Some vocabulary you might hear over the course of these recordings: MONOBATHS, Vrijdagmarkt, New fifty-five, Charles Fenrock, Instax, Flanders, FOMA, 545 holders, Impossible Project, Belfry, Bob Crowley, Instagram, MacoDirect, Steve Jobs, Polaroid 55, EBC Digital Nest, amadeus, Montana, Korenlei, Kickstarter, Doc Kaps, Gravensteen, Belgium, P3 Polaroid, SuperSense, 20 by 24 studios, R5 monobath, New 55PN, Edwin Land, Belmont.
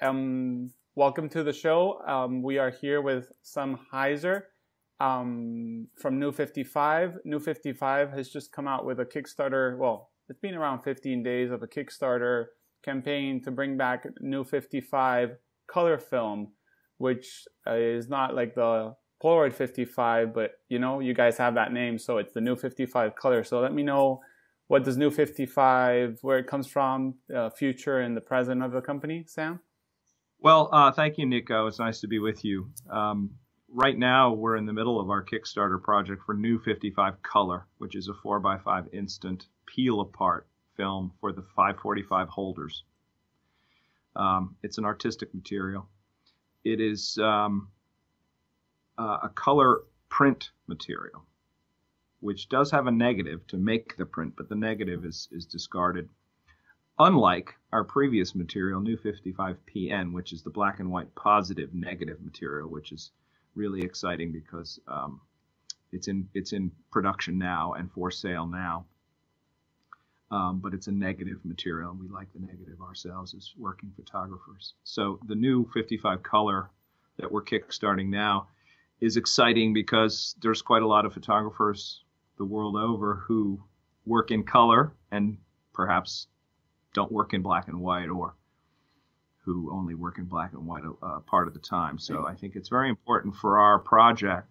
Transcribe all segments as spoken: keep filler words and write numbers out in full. Um, welcome to the show. Um, we are here with Sam Hiser um, from New fifty-five. New fifty-five has just come out with a Kickstarter. Well, it's been around fifteen days of a Kickstarter campaign to bring back New fifty-five color film, which is not like the Polaroid fifty-five, but you know, you guys have that name, so it's the New fifty-five color. So let me know, what does New fifty-five, where it comes from, uh, future and the present of the company, Sam? Well, uh, thank you, Nico. It's nice to be with you. Um, right now, we're in the middle of our Kickstarter project for New fifty-five Color, which is a four by five instant peel-apart film for the five forty-five holders. Um, it's an artistic material. It is um, uh, a color print material, which does have a negative to make the print, but the negative is, is discarded. Unlike our previous material, New fifty-five P N, which is the black and white positive negative material, which is really exciting because um, it's in it's in production now and for sale now. Um, but it's a negative material, and we like the negative ourselves as working photographers. So the New fifty-five Color that we're kickstarting now is exciting because there's quite a lot of photographers the world over who work in color and perhaps don't work in black and white, or who only work in black and white a uh, part of the time. So I think it's very important for our project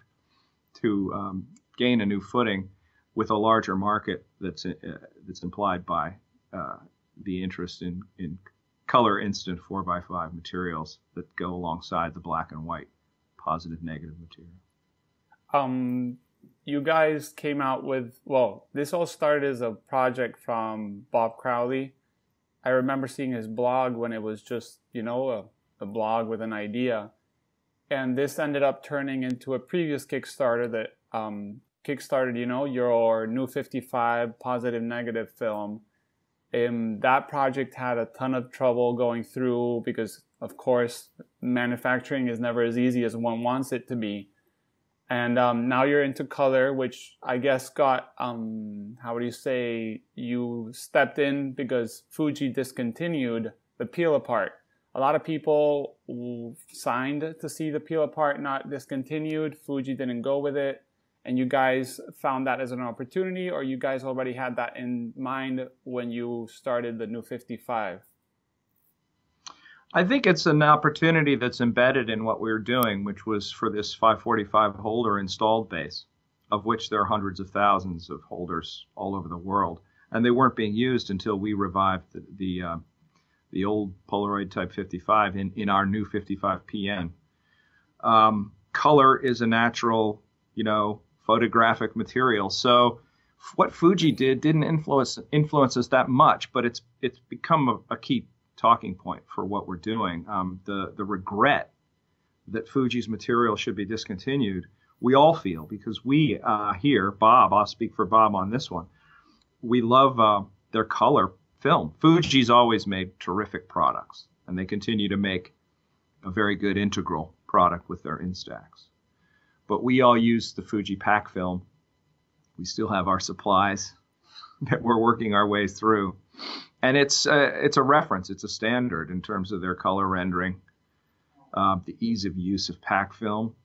to um, gain a new footing with a larger market that's, uh, that's implied by uh, the interest in, in color instant four by five materials that go alongside the black and white positive negative material. Um, You guys came out with, well, this all started as a project from Bob Crowley. I remember seeing his blog when it was just, you know, a, a blog with an idea. And this ended up turning into a previous Kickstarter that um, kickstarted, you know, your New fifty-five positive negative film. And that project had a ton of trouble going through because, of course, manufacturing is never as easy as one wants it to be. And um, now you're into color, which I guess got, um, how would you say, you stepped in because Fuji discontinued the peel apart. A lot of people signed to see the peel apart not discontinued. Fuji didn't go with it. And you guys found that as an opportunity, or you guys already had that in mind when you started the New fifty-five? I think it's an opportunity that's embedded in what we were doing, which was for this five forty-five holder installed base, of which there are hundreds of thousands of holders all over the world, and they weren't being used until we revived the the, uh, the old Polaroid Type fifty-five in, in our New fifty-five P N. Um, color is a natural, you know, photographic material, so what Fuji did didn't influence influence us that much, but it's it's become a, a key talking point for what we're doing. Um, the, the regret that Fuji's material should be discontinued, we all feel, because we uh, here, Bob, I'll speak for Bob on this one, we love uh, their color film. Fuji's always made terrific products, and they continue to make a very good integral product with their Instax. But we all use the Fuji pack film. We still have our supplies that we're working our way through. And it's uh, it's a reference, it's a standard in terms of their color rendering. Uh, the ease of use of pack film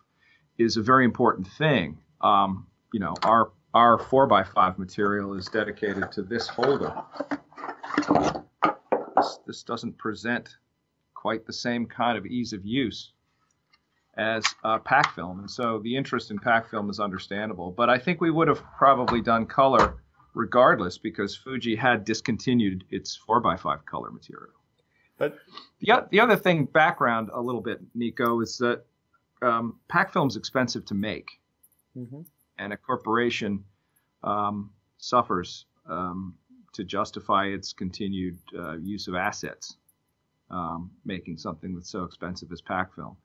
is a very important thing. Um, you know, our our four by five material is dedicated to this holder. This, this doesn't present quite the same kind of ease of use as uh, pack film, and so the interest in pack film is understandable. But I think we would have probably done color regardless, because Fuji had discontinued its four by five color material. But the, the other thing, background a little bit, Nico, is that um, pack film's expensive to make. Mm-hmm. And a corporation um, suffers um, to justify its continued uh, use of assets, um, making something that's so expensive as pack film.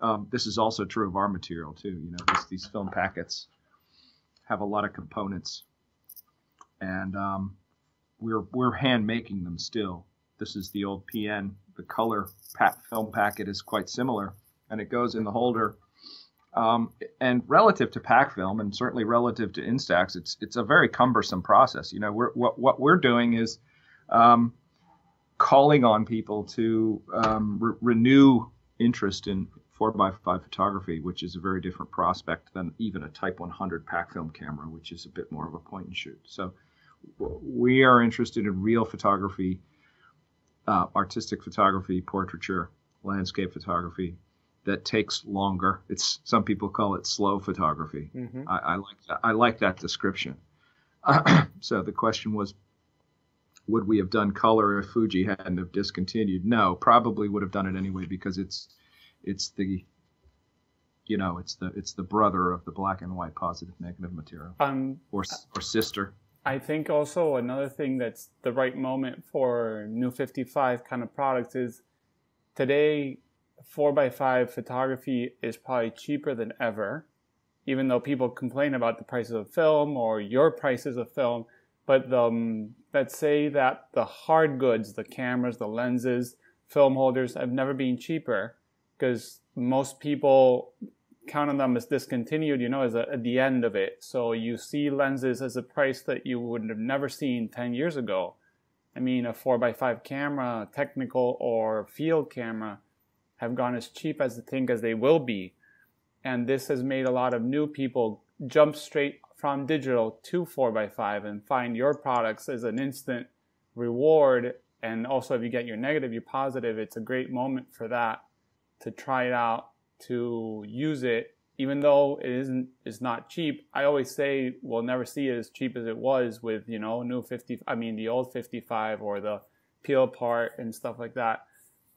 Um, this is also true of our material, too. You know, this, these film packets have a lot of components, and um, we're we're hand making them still. This is the old P N. The color pack film packet is quite similar, and it goes in the holder. Um, and relative to pack film, and certainly relative to Instax, it's it's a very cumbersome process. You know, we're, what what we're doing is um, calling on people to um, re renew interest in four by five photography, which is a very different prospect than even a Type one hundred pack film camera, which is a bit more of a point and shoot. So we are interested in real photography, uh, artistic photography, portraiture, landscape photography that takes longer. It's some people call it slow photography. Mm-hmm. I, I like that. I like that description. So the question was, would we have done color if Fuji hadn't have discontinued? No, probably would have done it anyway, because it's it's the you know it's the it's the brother of the black and white positive negative material, um, or or sister. I think also another thing that's the right moment for New fifty-five kind of products is today four by five photography is probably cheaper than ever, even though people complain about the prices of film or your prices of film. But the, um, let's say that the hard goods, the cameras, the lenses, film holders, have never been cheaper, because most people count on them as discontinued, you know, as a, at the end of it. So you see lenses as a price that you would have never seen ten years ago. I mean, a four by five camera, technical or field camera, have gone as cheap as the thing as they will be. And this has made a lot of new people jump straight from digital to four by five and find your products as an instant reward. And also, if you get your negative, your positive, it's a great moment for that, to try it out, to use it, even though it isn't, it's not cheap. I always say we'll never see it as cheap as it was with, you know, new fifty, I mean, the old fifty-five or the peel part and stuff like that.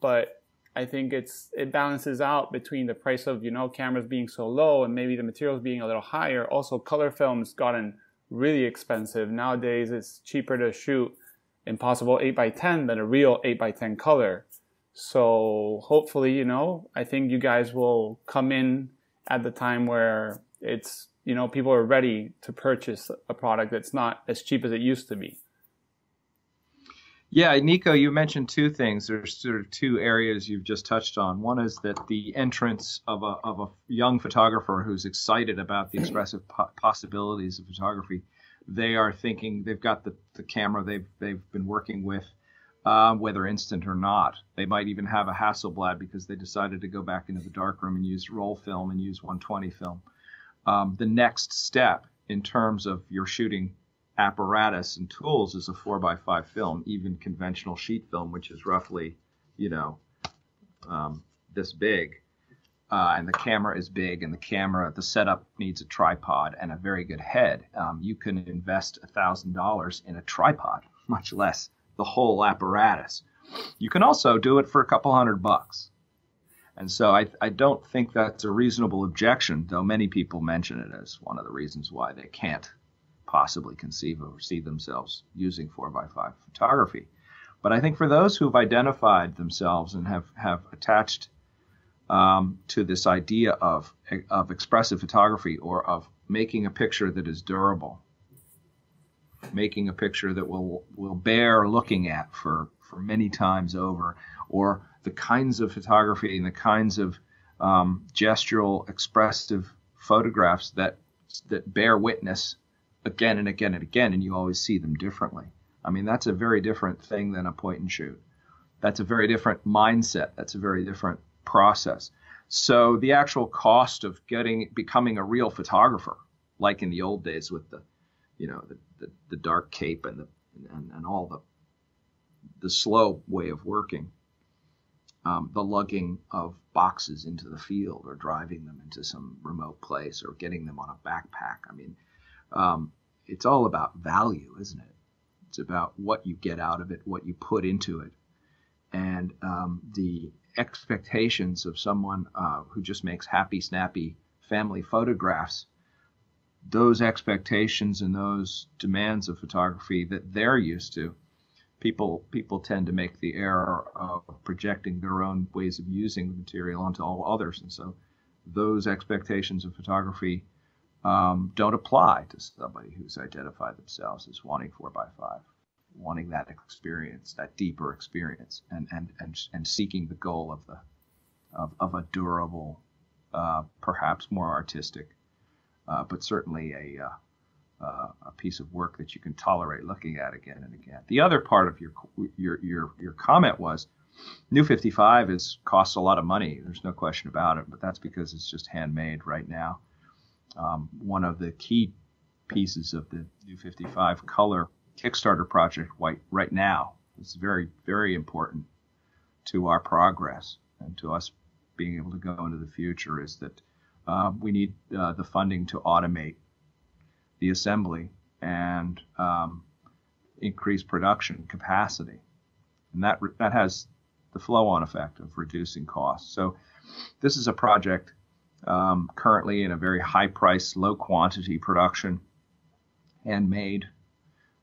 But I think it's it balances out between the price of, you know, cameras being so low and maybe the materials being a little higher. Also, color film's gotten really expensive. Nowadays, it's cheaper to shoot Impossible eight by ten than a real eight by ten color. So hopefully, you know, I think you guys will come in at the time where it's, you know, people are ready to purchase a product that's not as cheap as it used to be. Yeah, Nico, you mentioned two things. There's sort of two areas you've just touched on. One is that the entrance of a, of a young photographer who's excited about the expressive po possibilities of photography. They are thinking they've got the, the camera they've, they've been working with, uh, whether instant or not. They might even have a Hasselblad because they decided to go back into the darkroom and use roll film and use one twenty film. Um, the next step in terms of your shooting apparatus and tools is a four by five film, even conventional sheet film, which is roughly, you know, um, this big, uh, and the camera is big, and the camera, the setup needs a tripod and a very good head. Um, you can invest a thousand dollars in a tripod, much less the whole apparatus. You can also do it for a couple hundred bucks. And so I, I don't think that's a reasonable objection, though many people mention it as one of the reasons why they can't possibly conceive or see themselves using four by five photography. But I think for those who've identified themselves and have, have attached um, to this idea of, of expressive photography, or of making a picture that is durable, making a picture that will, will bear looking at for, for many times over, or the kinds of photography and the kinds of um, gestural expressive photographs that, that bear witness again and again and again, and you always see them differently. I mean, that's a very different thing than a point and shoot. That's a very different mindset. That's a very different process. So the actual cost of getting, becoming a real photographer, like in the old days with the, you know, the, the, the dark cape and the, and, and all the, the slow way of working, um, the lugging of boxes into the field or driving them into some remote place or getting them on a backpack. I mean, Um, it's all about value, isn't it? It's about what you get out of it, what you put into it. And um, the expectations of someone uh, who just makes happy, snappy family photographs, those expectations and those demands of photography that they're used to, people, people tend to make the error of projecting their own ways of using the material onto all others. And so those expectations of photography Um, don't apply to somebody who's identified themselves as wanting four by five, wanting that experience, that deeper experience, and and and, and seeking the goal of the of, of a durable, uh, perhaps more artistic, uh, but certainly a uh, uh, a piece of work that you can tolerate looking at again and again. The other part of your your your your comment was, New fifty-five is costs a lot of money. There's no question about it, but that's because it's just handmade right now. Um, one of the key pieces of the New fifty-five color Kickstarter project white right now is very, very important to our progress and to us being able to go into the future is that uh, we need uh, the funding to automate the assembly and um, increase production capacity. And that that has the flow-on effect of reducing costs. So this is a project um, currently in a very high-price, low-quantity production, handmade.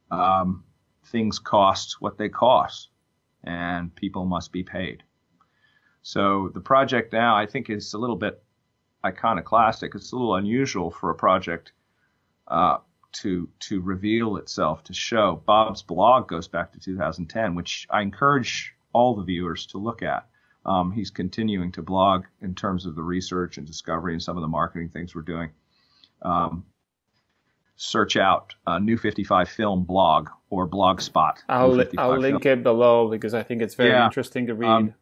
Um, things cost what they cost, and people must be paid. So the project now, I think, is a little bit iconoclastic. It's a little unusual for a project uh, to to reveal itself, to show. Bob's blog goes back to two thousand ten, which I encourage all the viewers to look at. Um, he's continuing to blog in terms of the research and discovery and some of the marketing things we're doing. Um, search out uh, New fifty-five Film blog or Blogspot. I'll, li I'll link Film. It below because I think it's very yeah. interesting to read. Um,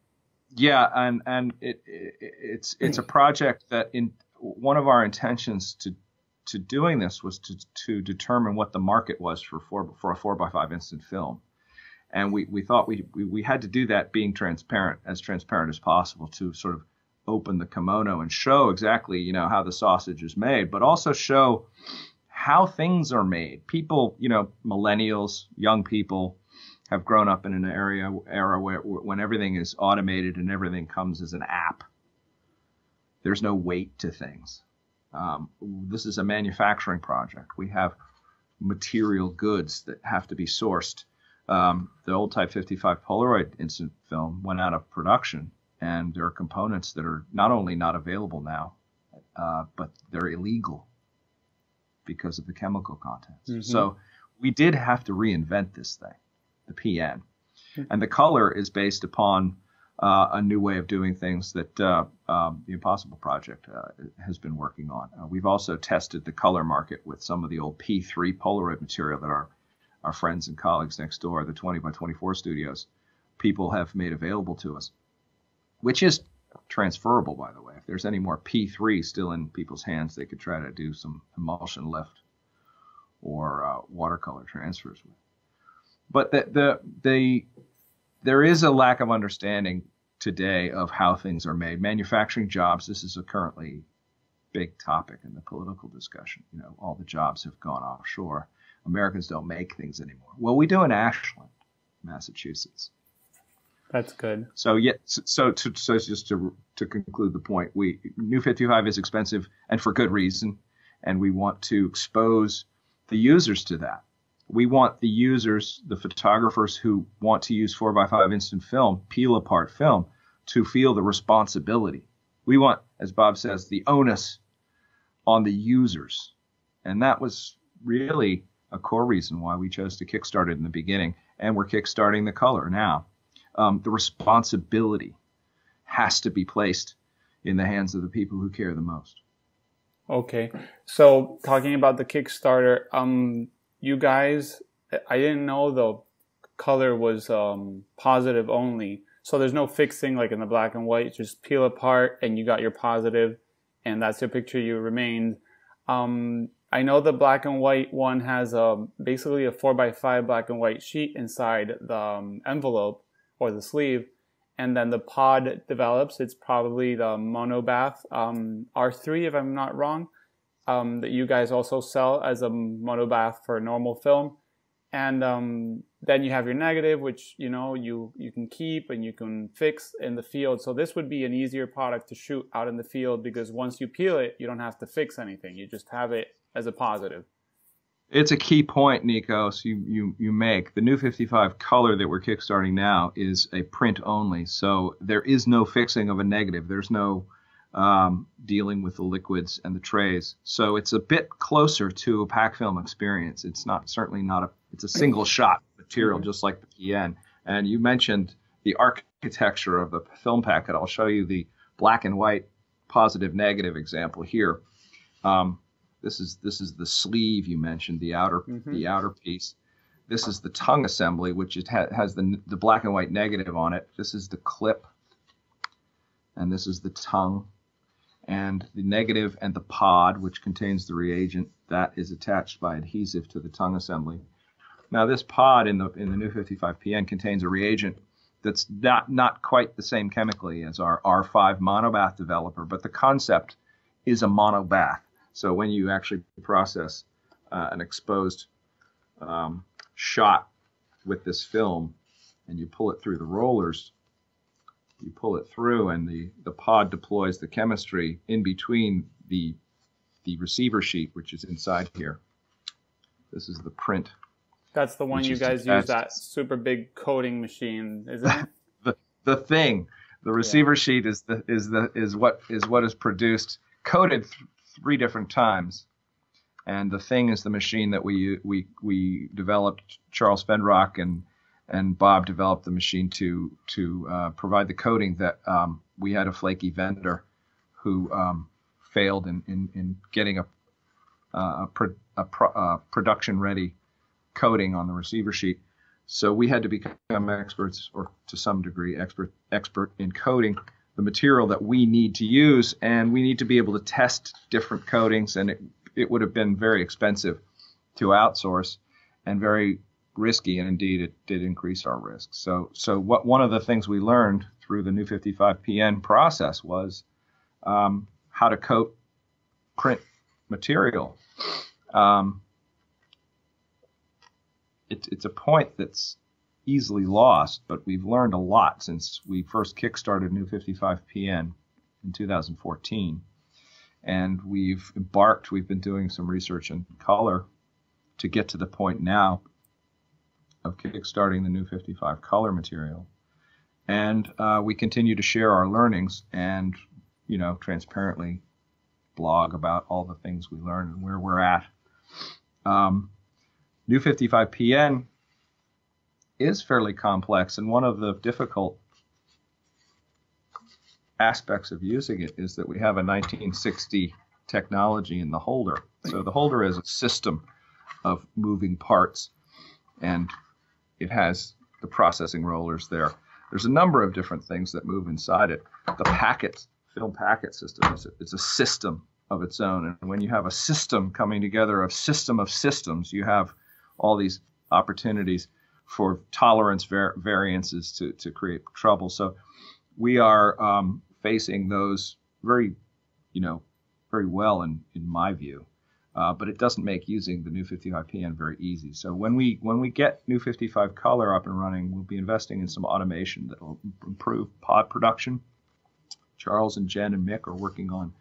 yeah, and, and it, it, it's, it's a project that in one of our intentions to to doing this was to, to determine what the market was for four, for a four by five instant film. And we, we thought we, we, we had to do that being transparent, as transparent as possible, to sort of open the kimono and show exactly, you know, how the sausage is made, but also show how things are made. People, you know, millennials, young people have grown up in an area, era where when everything is automated and everything comes as an app. There's no weight to things. Um, this is a manufacturing project. We have material goods that have to be sourced. Um, the old type fifty-five Polaroid instant film went out of production, and there are components that are not only not available now, uh, but they're illegal because of the chemical contents. Mm-hmm. So we did have to reinvent this thing, the P N. Mm-hmm. And the color is based upon Uh, a new way of doing things that uh, um, the Impossible Project uh, has been working on. Uh, we've also tested the color market with some of the old P three Polaroid material that our, our friends and colleagues next door, the twenty by twenty-four studios, people have made available to us, which is transferable, by the way. If there's any more P three still in people's hands, they could try to do some emulsion lift or uh, watercolor transfers with. But the the the there is a lack of understanding today of how things are made. Manufacturing jobs, this is a currently big topic in the political discussion. You know, all the jobs have gone offshore. Americans don't make things anymore. Well, we do in Ashland, Massachusetts. That's good. So yeah, so to, so just to to conclude the point, we New fifty-five is expensive and for good reason, and we want to expose the users to that. We want the users, the photographers who want to use four by five instant film, peel apart film, to feel the responsibility. We want, as Bob says, the onus on the users. And that was really a core reason why we chose to kickstart it in the beginning. And we're kickstarting the color now. Um, the responsibility has to be placed in the hands of the people who care the most. Okay. So talking about the Kickstarter, um, you guys, I didn't know the color was um, positive only. So there's no fixing like in the black and white. Just peel apart and you got your positive, and that's your picture you remained. Um, I know the black and white one has a, basically a four by five black and white sheet inside the um, envelope or the sleeve. And then the pod develops. It's probably the monobath um, R three, if I'm not wrong. Um, that you guys also sell as a monobath for normal film. And um, then you have your negative, which, you know, you, you can keep and you can fix in the field. So this would be an easier product to shoot out in the field because once you peel it, you don't have to fix anything. You just have it as a positive. It's a key point, Nikos, you, you, you make. The New fifty-five color that we're kickstarting now is a print only. So there is no fixing of a negative. There's no Um, dealing with the liquids and the trays, so it's a bit closer to a pack film experience. It's not certainly not a it's a single shot material, just like the P N. And you mentioned the architecture of the film packet. I'll show you the black and white positive negative example here. Um, This is this is the sleeve you mentioned, the outer mm-hmm. the outer piece. This is the tongue assembly, which it ha has the the black and white negative on it. This is the clip, and this is the tongue, and the negative and the pod, which contains the reagent that is attached by adhesive to the tongue assembly. Now this pod in the in the new fifty-five P N contains a reagent that's not not quite the same chemically as our R five monobath developer, but the concept is a monobath. So when you actually process uh, an exposed um, shot with this film and you pull it through the rollers, you pull it through and the, the pod deploys the chemistry in between the, the receiver sheet, which is inside here. This is the print. That's the one you guys use, that super big coating machine, isn't it? the, the thing. The receiver yeah. sheet is the is the is what is what is produced, coated th three different times, and the thing is the machine that we we we developed. Charles Fenrock and and Bob developed the machine to to uh, provide the coating that um, we had a flaky vendor who um, failed in, in in getting a a, pro, a, pro, a production ready coating on the receiver sheet. So we had to become experts, or to some degree expert expert in coating the material that we need to use, and we need to be able to test different coatings, and it, it would have been very expensive to outsource and very risky, and indeed it did increase our risk. So so what one of the things we learned through the new fifty-five P N process was um, how to coat print material. Um, It, it's a point that's easily lost, but we've learned a lot since we first kickstarted New fifty-five P N in two thousand fourteen. And we've embarked, we've been doing some research in color to get to the point now of kickstarting the New fifty-five color material. And uh, we continue to share our learnings and, you know, transparently blog about all the things we learned and where we're at. Um, New fifty-five P N is fairly complex, and one of the difficult aspects of using it is that we have a nineteen sixty technology in the holder. So the holder is a system of moving parts, and it has the processing rollers there. There's a number of different things that move inside it. The packet, film packet system, is it's a system of its own, and when you have a system coming together, a system of systems, you have all these opportunities for tolerance var variances to, to create trouble. So we are um, facing those very, you know, very well in, in my view, uh, but it doesn't make using the new fifty-five P N very easy. So when we when we get new fifty-five color up and running, we'll be investing in some automation that will improve pod production. Charles and Jen and Mick are working on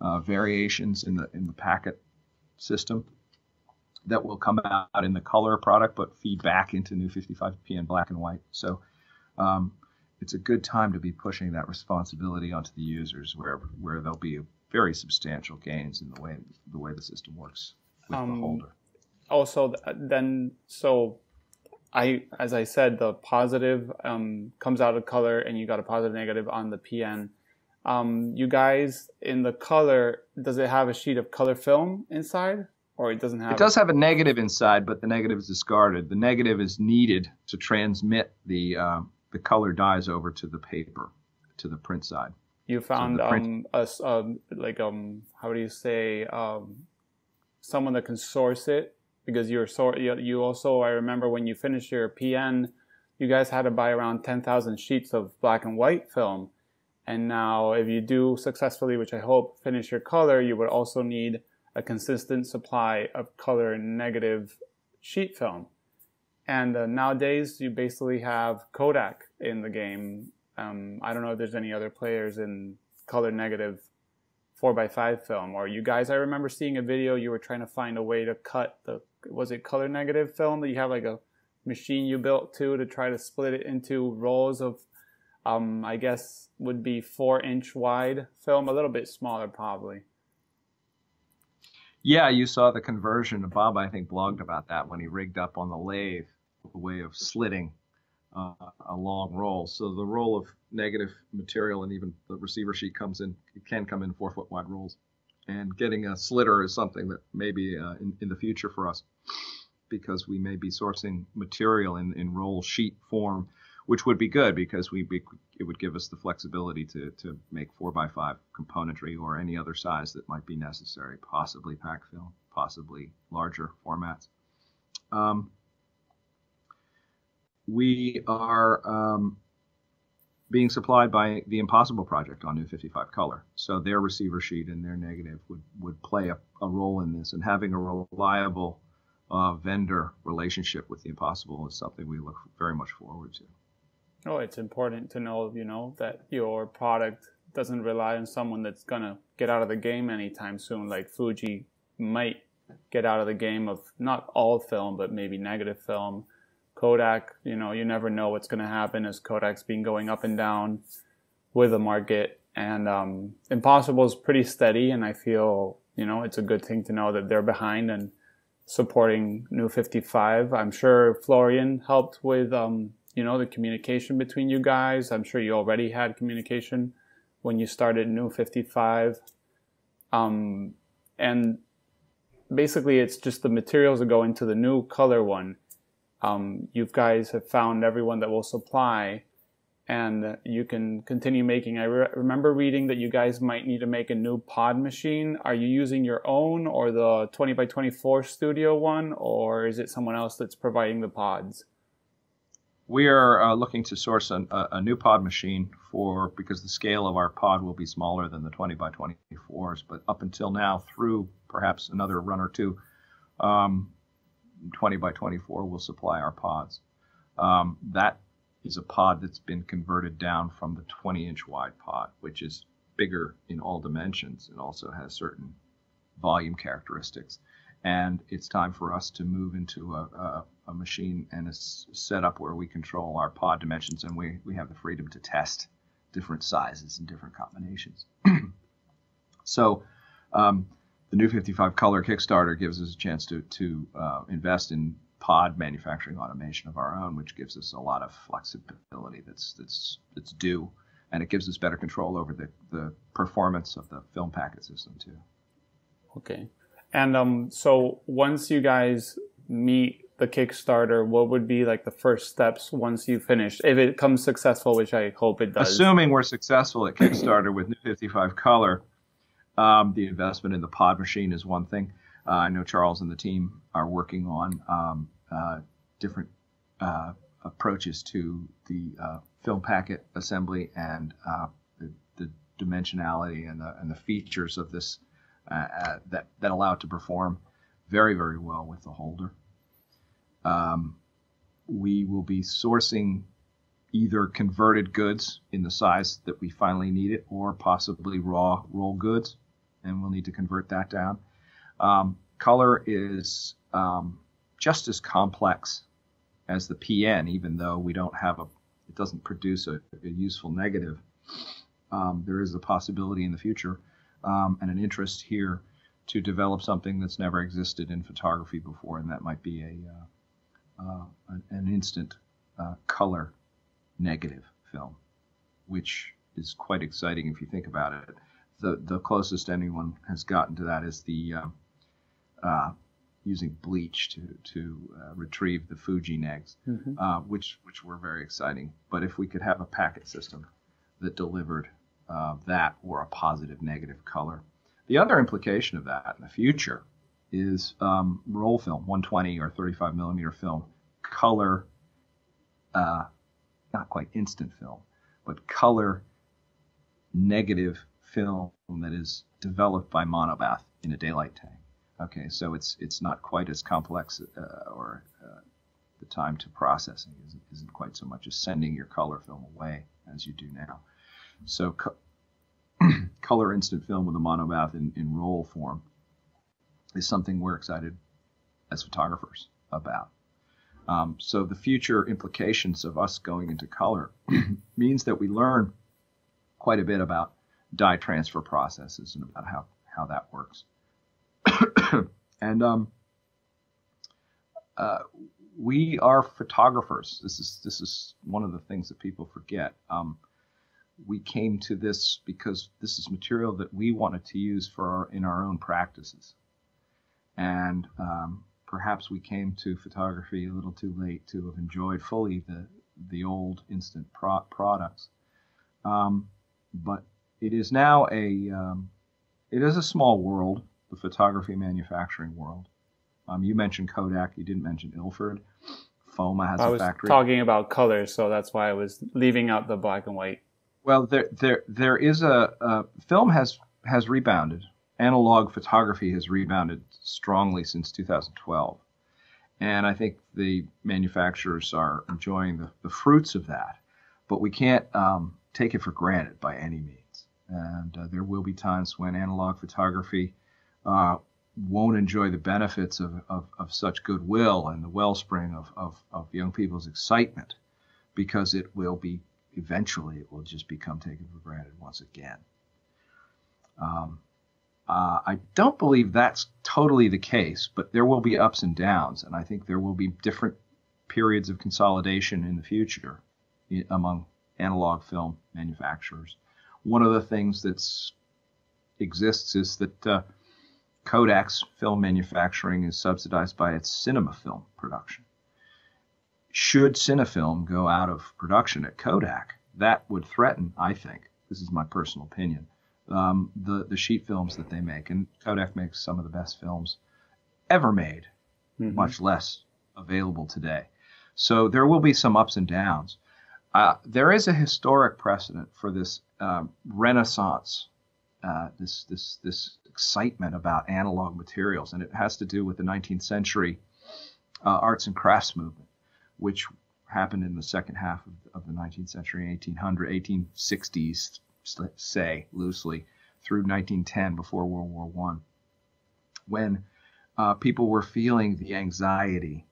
uh, variations in the in the packet system that will come out in the color product, but feed back into new fifty-five P N black and white. So um, it's a good time to be pushing that responsibility onto the users, where where there'll be very substantial gains in the way the way the system works with um, the holder. Also, then so I as I said, the positive um, comes out of color, and you got a positive negative on the P N. Um, you guys in the color, does it have a sheet of color film inside? Or it doesn't have. It does have a negative inside, but the negative is discarded. The negative is needed to transmit the uh, the color dyes over to the paper, to the print side. You found so um, a, um like um how do you say um someone that can source it, because you're sort you, you also I remember when you finished your P N, you guys had to buy around ten thousand sheets of black and white film, and now if you do successfully, which I hope, finish your color, you would also need a consistent supply of color negative sheet film. And uh, nowadays you basically have Kodak in the game. Um, I don't know if there's any other players in color negative four by five film, or you guys, I remember seeing a video you were trying to find a way to cut the, was it color negative film that you have like a machine you built to, to try to split it into rolls of, um, I guess would be four inch wide film, a little bit smaller probably. Yeah, you saw the conversion. Bob, I think, blogged about that when he rigged up on the lathe, a way of slitting uh, a long roll. So the roll of negative material, and even the receiver sheet comes in, it can come in four foot wide rolls. and getting a slitter is something that may be uh, in, in the future for us, because we may be sourcing material in, in roll sheet form, which would be good because we be, it would give us the flexibility to, to make four by five componentry or any other size that might be necessary, possibly pack film, possibly larger formats. Um, we are um, being supplied by the Impossible Project on New fifty-five Color, so their receiver sheet and their negative would, would play a, a role in this, and having a reliable Uh, vendor relationship with the Impossible is something we look very much forward to. Oh, it's important to know, you know, that your product doesn't rely on someone that's gonna get out of the game anytime soon. Like Fuji might get out of the game of not all film, but maybe negative film. Kodak, you know, you never know what's gonna happen, as Kodak's been going up and down with the market, and um, Impossible is pretty steady, and I feel, you know, it's a good thing to know that they're behind and supporting New fifty-five. I'm sure Florian helped with, um, you know, the communication between you guys. I'm sure you already had communication when you started New fifty-five. Um, and basically, it's just the materials that go into the new color one. Um, you guys have found everyone that will supply, and you can continue making. I re remember reading that you guys might need to make a new pod machine. Are you using your own or the twenty by twenty-four studio one, or is it someone else that's providing the pods? We are uh, looking to source an, a, a new pod machine for, because the scale of our pod will be smaller than the twenty by twenty-fours, but up until now, through perhaps another run or two, um, twenty by twenty-four will supply our pods. Um, that is a pod that's been converted down from the twenty inch wide pod, which is bigger in all dimensions and also has certain volume characteristics. And it's time for us to move into a, a, a machine and a setup where we control our pod dimensions, and we, we have the freedom to test different sizes and different combinations. So um, the New fifty-five Color Kickstarter gives us a chance to, to uh, invest in pod manufacturing automation of our own, which gives us a lot of flexibility that's that's that's due, and it gives us better control over the, the performance of the film packet system too. Okay, and um, so once you guys meet the Kickstarter, what would be like the first steps once you finish, if it comes successful, which I hope it does? Assuming we're successful at Kickstarter with New fifty-five Color, um, the investment in the pod machine is one thing. Uh, I know Charles and the team are working on um, uh, different uh, approaches to the uh, film packet assembly and uh, the, the dimensionality and the, and the features of this uh, uh, that, that allow it to perform very, very well with the holder. Um, we will be sourcing either converted goods in the size that we finally need it, or possibly raw roll goods, and we'll need to convert that down. Um, color is um, just as complex as the P N, even though we don't have a, it doesn't produce a, a useful negative. Um, there is a possibility in the future um, and an interest here to develop something that's never existed in photography before, and that might be a uh, uh, an, an instant uh, color negative film, which is quite exciting if you think about it. The the closest anyone has gotten to that is the um, Uh, using bleach to to uh, retrieve the Fuji negs, mm-hmm. uh, which which were very exciting. But if we could have a packet system that delivered uh, that, or a positive negative color, the other implication of that in the future is um, roll film, one twenty or thirty-five millimeter film, color, uh, not quite instant film, but color negative film that is developed by monobath in a daylight tank. Okay, so it's it's not quite as complex, uh, or uh, the time to processing isn't, isn't quite so much as sending your color film away as you do now. So co color instant film with a monobath in, in roll form is something we're excited as photographers about. Um, so the future implications of us going into color means that we learn quite a bit about dye transfer processes and about how, how that works. And um, uh, we are photographers. This is this is one of the things that people forget. Um, we came to this because this is material that we wanted to use for our, in our own practices. And um, perhaps we came to photography a little too late to have enjoyed fully the, the old instant pro products. Um, but it is now a, um, it is a small world, the photography manufacturing world. Um, you mentioned Kodak, you didn't mention Ilford. FOMA has I a factory. I was talking about colors, so that's why I was leaving out the black and white. Well, there, there, there is a, a film has has rebounded. Analog photography has rebounded strongly since two thousand twelve, and I think the manufacturers are enjoying the, the fruits of that. But we can't um, take it for granted by any means. And uh, there will be times when analog photography uh, won't enjoy the benefits of, of, of such goodwill and the wellspring of, of, of young people's excitement, because it will be eventually it will just become taken for granted once again. Um, uh, I don't believe that's totally the case, but there will be ups and downs, and I think there will be different periods of consolidation in the future among analog film manufacturers. One of the things that exists is that uh, Kodak's film manufacturing is subsidized by its cinema film production. Should Cinefilm go out of production at Kodak, that would threaten, I think, this is my personal opinion, um, the, the sheet films that they make. And Kodak makes some of the best films ever made, mm-hmm. much less available today. So there will be some ups and downs. Uh, there is a historic precedent for this uh, renaissance, uh, this, this, this excitement about analog materials, and it has to do with the nineteenth century uh, arts and crafts movement, which happened in the second half of, of the nineteenth century, eighteen hundred, eighteen sixties, let's say loosely, through nineteen ten, before World War One, when uh, people were feeling the anxiety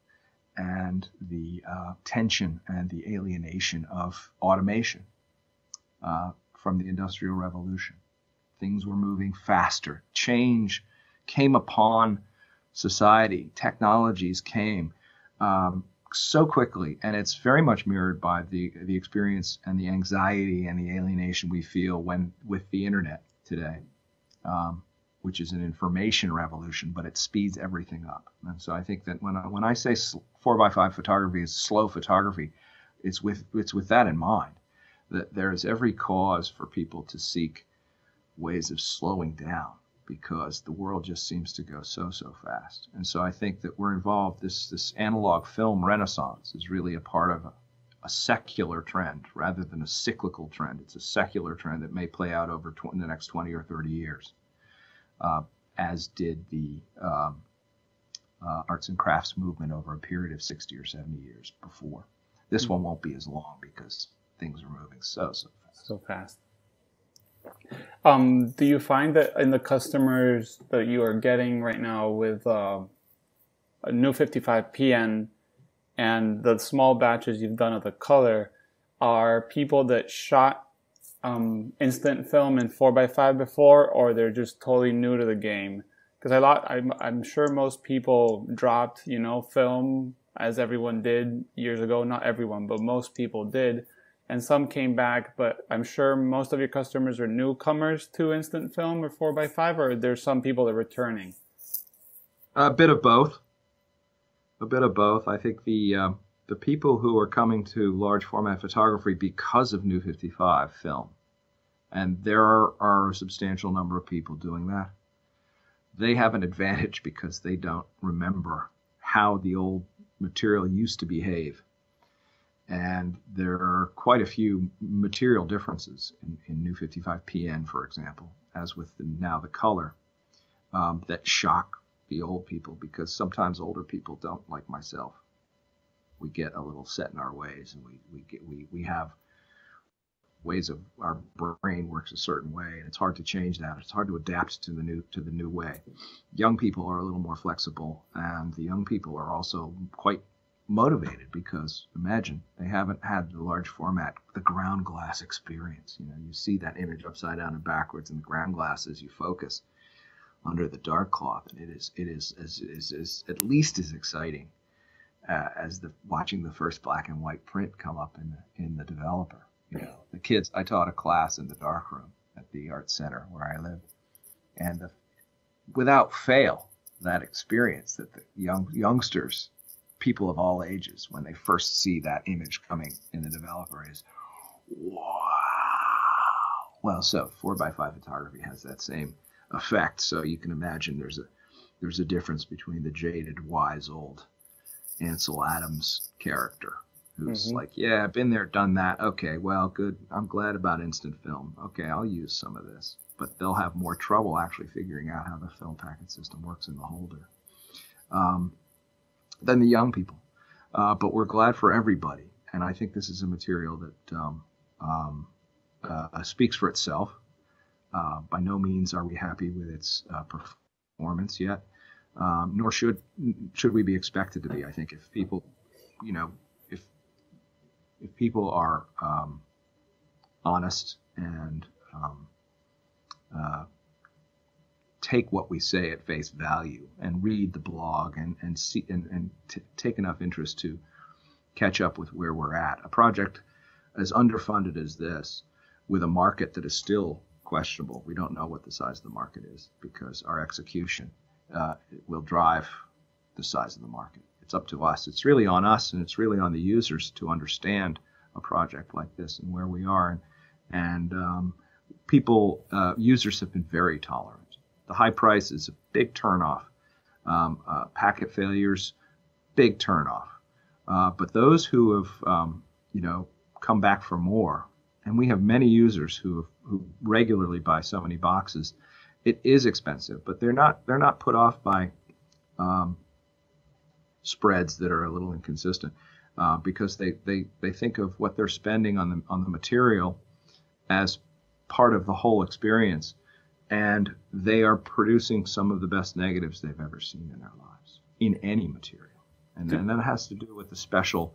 and the uh, tension and the alienation of automation uh, from the Industrial Revolution. Things were moving faster. Change came upon society. Technologies came. Um, so quickly, and it's very much mirrored by the the experience and the anxiety and the alienation we feel when with the internet today, um, which is an information revolution, but it speeds everything up. And so I think that when I, when I say four by five photography is slow photography, it's with it's with that in mind, that there is every cause for people to seek ways of slowing down, because the world just seems to go so, so fast. And so I think that we're involved, this, this analog film renaissance is really a part of a, a secular trend rather than a cyclical trend. It's a secular trend that may play out over tw the next twenty or thirty years, uh, as did the um, uh, arts and crafts movement over a period of sixty or seventy years before. This one won't be as long because things are moving so, so fast. So fast. Um, do you find that in the customers that you are getting right now with uh, a new fifty-five P N and the small batches you've done of the color are people that shot um, instant film in four by five before, or they're just totally new to the game? Because I'm, I'm sure most people dropped, you know, film as everyone did years ago. Not everyone, but most people did. And some came back, but I'm sure most of your customers are newcomers to instant film or four by five, or there's some people that are returning? A bit of both. A bit of both. I think the, uh, the people who are coming to large format photography because of New fifty-five film, and there are, are a substantial number of people doing that, they have an advantage because they don't remember how the old material used to behave. And there are quite a few material differences in, in New fifty-five P N, for example, as with the, now the color, um, that shock the old people, because sometimes older people don't, like myself. We get a little set in our ways, and we, we, get, we, we have ways of, our brain works a certain way, and it's hard to change that. It's hard to adapt to the new, to the new way. Young people are a little more flexible, and the young people are also quite motivated, because imagine they haven't had the large format, the ground glass experience. You know, you see that image upside down and backwards in the ground glass as you focus under the dark cloth, and it is it is as is, is at least as exciting uh, as the watching the first black and white print come up in the in the developer. You know, the kids, I taught a class in the darkroom at the art center where I lived. And the, without fail, that experience that the young youngsters, people of all ages, when they first see that image coming in the developer is, wow. Well, so four by five photography has that same effect. So you can imagine there's a, there's a difference between the jaded, wise, old Ansel Adams character who's mm-hmm. like, yeah, I've been there, done that. Okay, well, good. I'm glad about instant film. Okay, I'll use some of this. But they'll have more trouble actually figuring out how the film packet system works in the holder um, than the young people. Uh, but we're glad for everybody. And I think this is a material that um, um, uh, speaks for itself. Uh, by no means are we happy with its uh, performance yet, um, nor should should we be expected to be. I think if people, you know, if if people are um, honest and um, Uh, take what we say at face value and read the blog and and see and, and t take enough interest to catch up with where we're at. A project as underfunded as this, with a market that is still questionable. We don't know what the size of the market is because our execution uh, will drive the size of the market. It's up to us. It's really on us, and it's really on the users to understand a project like this and where we are. And and um, people, uh, users have been very tolerant. The high price is a big turnoff. Um, uh, packet failures, big turnoff. Uh, but those who have, um, you know, come back for more, and we have many users who have, who regularly buy so many boxes. It is expensive, but they're not they're not put off by um, spreads that are a little inconsistent uh, because they they they think of what they're spending on the on the material as part of the whole experience, and they are producing some of the best negatives they've ever seen in their lives in any material. And, and that has to do with the special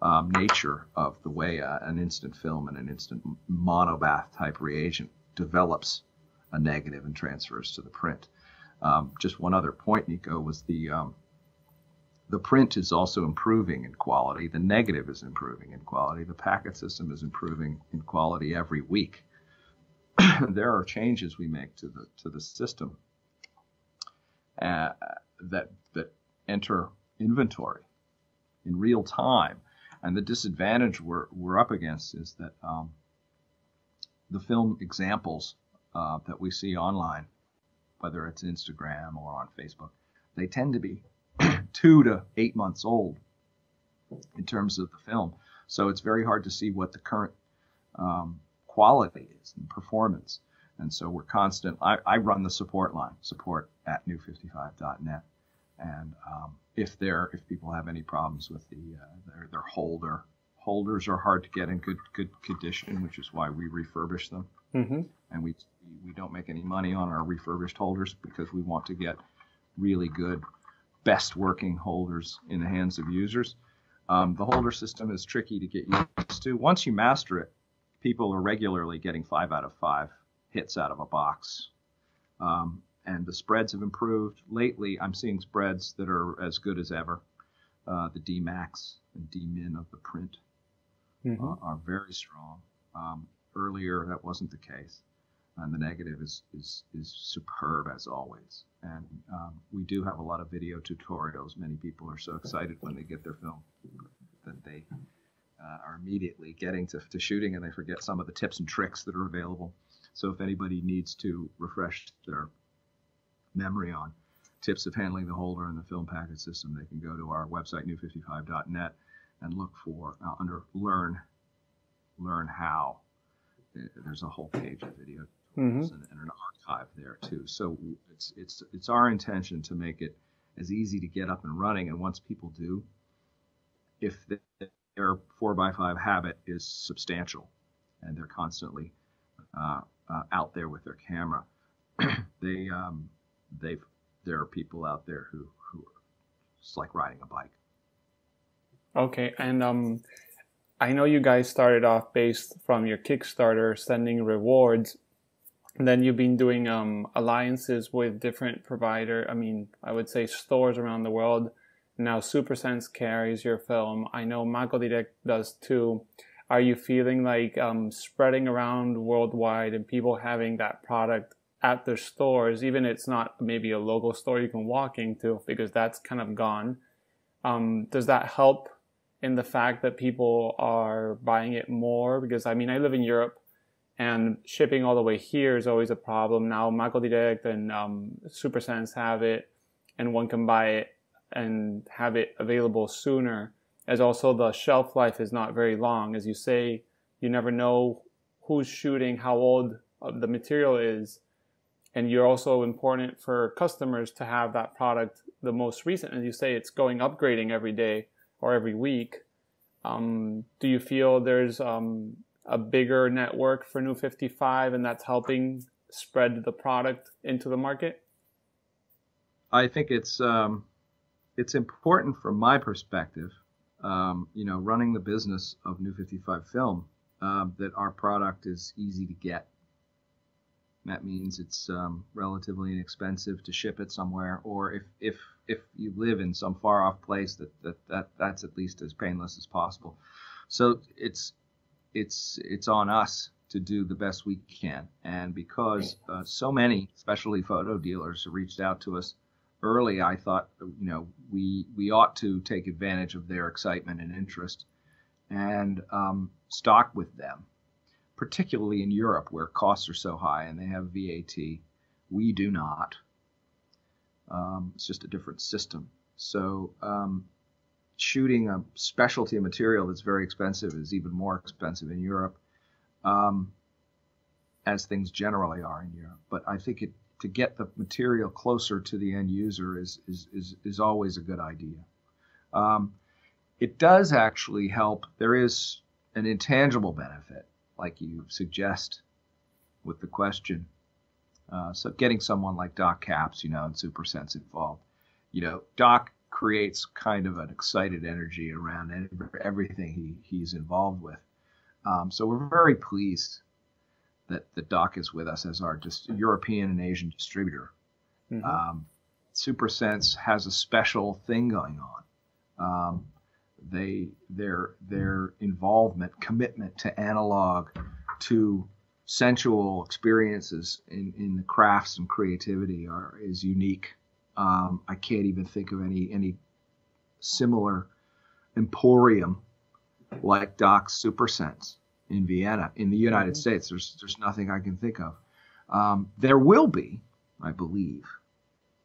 um, nature of the way uh, an instant film and an instant monobath type reagent develops a negative and transfers to the print. Um, just one other point, Nico, was the um, the print is also improving in quality. The negative is improving in quality. The packet system is improving in quality every week. There are changes we make to the to the system uh, that that enter inventory in real time, and the disadvantage we're we're up against is that um, the film examples uh, that we see online, whether it's Instagram or on Facebook, they tend to be two to eight months old in terms of the film. So it's very hard to see what the current um, quality is and performance. And so we're constant. I, I run the support line, support at new fifty-five dot net. And um, if there, if people have any problems with the uh, their, their holder, holders are hard to get in good good condition, which is why we refurbish them. Mm-hmm. And we we don't make any money on our refurbished holders because we want to get really good, best working holders in the hands of users. Um, the holder system is tricky to get used to. Once you master it, people are regularly getting five out of five hits out of a box. Um, and the spreads have improved. Lately, I'm seeing spreads that are as good as ever. Uh, the D max and D min of the print mm-hmm. uh, are very strong. Um, earlier, that wasn't the case. And the negative is, is, is superb, as always. And um, we do have a lot of video tutorials. Many people are so excited when they get their film that they... Uh, are immediately getting to, to shooting, and they forget some of the tips and tricks that are available. So if anybody needs to refresh their memory on tips of handling the holder and the film packet system, they can go to our website, new fifty-five dot net, and look for uh, under learn, learn how. There's a whole page of video tutorials mm-hmm. and, and an archive there too. So it's, it's, it's our intention to make it as easy to get up and running. And once people do, if they their four by five habit is substantial, and they're constantly uh, uh, out there with their camera. they, um, they've, there are people out there who, who are just like riding a bike. Okay, and um, I know you guys started off based from your Kickstarter, sending rewards, and then you've been doing um, alliances with different provider, I mean, I would say stores around the world. Now SuperSense carries your film. I know MacoDirect does too. are you feeling like um, spreading around worldwide and people having that product at their stores, even if it's not maybe a local store you can walk into, because that's kind of gone? Um, does that help in the fact that people are buying it more? Because, I mean, I live in Europe, and shipping all the way here is always a problem. Now, MacoDirect and um, SuperSense have it, and one can buy it and have it available sooner, as also the shelf life is not very long. As you say, you never know who's shooting, how old the material is, and you're also important for customers to have that product the most recent. As you say, it's going upgrading every day or every week. Um, do you feel there's um, a bigger network for New fifty-five, and that's helping spread the product into the market? I think it's um, it's important from my perspective, um, you know, running the business of New fifty-five Film, um, that our product is easy to get. That means it's um, relatively inexpensive to ship it somewhere, or if if if you live in some far off place, that that that that's at least as painless as possible. So it's it's it's on us to do the best we can. And because uh, so many specialty photo dealers reached out to us early, I thought, you know, we we ought to take advantage of their excitement and interest and um, stock with them, particularly in Europe where costs are so high and they have V A T. We do not. Um, it's just a different system. So um, shooting a specialty material that's very expensive is even more expensive in Europe, Um, as things generally are in Europe. But I think it, to get the material closer to the end user is is is, is always a good idea. Um, it does actually help. There is an intangible benefit, like you suggest with the question. Uh, so getting someone like Doc Kaps, you know, and SuperSense involved, you know, Doc creates kind of an excited energy around everything he, he's involved with. Um, so we're very pleased that the Doc is with us as our just European and Asian distributor. Mm-hmm. um, SuperSense has a special thing going on. Um, they their their involvement, commitment to analog, to sensual experiences in, in the crafts and creativity are is unique. Um, I can't even think of any any similar emporium like Doc's SuperSense in Vienna. In the United States, there's there's nothing I can think of. Um, there will be, I believe.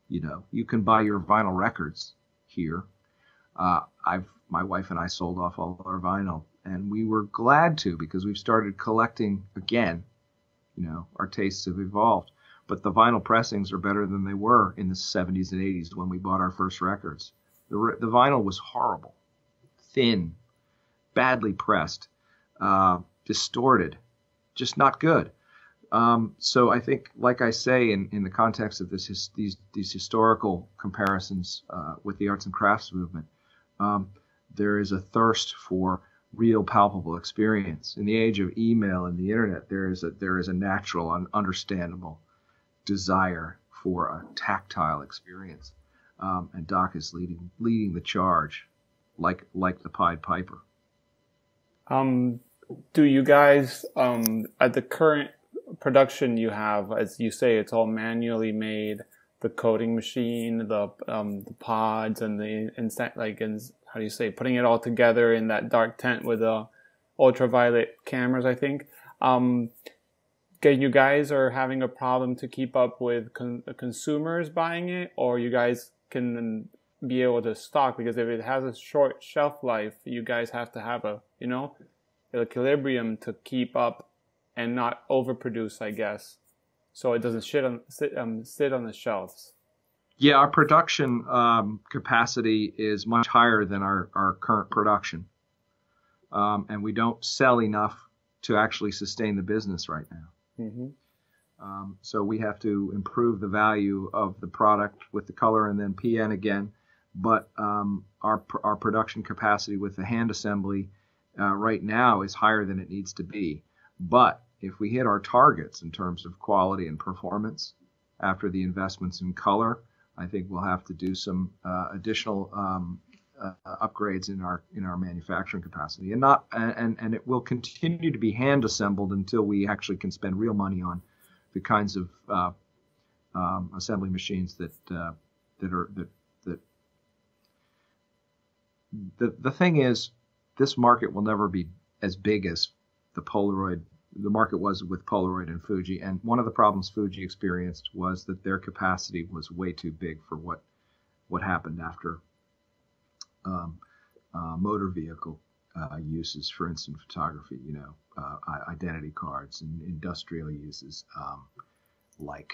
You know, you can buy your vinyl records here. Uh, I've my wife and I sold off all our vinyl, and we were glad to, because we've started collecting again. You know, our tastes have evolved, but the vinyl pressings are better than they were in the seventies and eighties when we bought our first records. The the vinyl was horrible, thin, badly pressed, uh, distorted, just not good. Um, so I think, like I say, in, in the context of this, his, these these historical comparisons uh, with the arts and crafts movement, um, there is a thirst for real, palpable experience. In the age of email and the internet, there is a there is a natural and understandable desire for a tactile experience, um, and Doc is leading leading the charge, like like the Pied Piper. Um, do you guys, um, at the current production you have, as you say, it's all manually made, the coating machine, the, um, the pods and the insect, like, in, how do you say, putting it all together in that dark tent with the ultraviolet cameras, I think. Um, you guys are having a problem to keep up with con consumers buying it, or you guys can be able to stock, because if it has a short shelf life, you guys have to have a, you know, equilibrium to keep up and not overproduce, I guess, so it doesn't sit on sit, um, sit on the shelves. Yeah, our production um, capacity is much higher than our, our current production, um, and we don't sell enough to actually sustain the business right now. Mm-hmm. Um, so we have to improve the value of the product with the color and then P N again. But um, our, our production capacity with the hand assembly uh, right now is higher than it needs to be. But if we hit our targets in terms of quality and performance after the investments in color, I think we'll have to do some uh, additional um, uh, upgrades in our in our manufacturing capacity, and not and and it will continue to be hand assembled until we actually can spend real money on the kinds of uh, um, assembly machines that uh, that are that that the the thing is, this market will never be as big as the Polaroid. The market was with Polaroid and Fuji, and one of the problems Fuji experienced was that their capacity was way too big for what what happened after um, uh, motor vehicle uh, uses for instant photography. You know, uh, identity cards and industrial uses um, like